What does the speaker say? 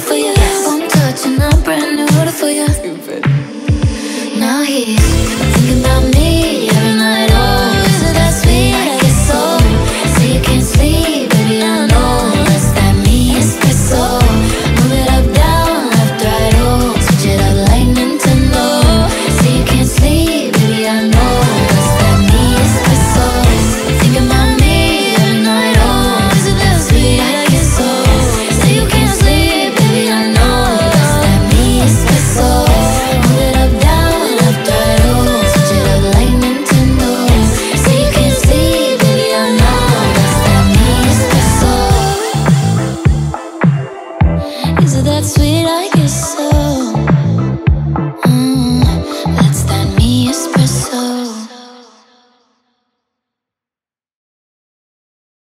for you. One touch and I'm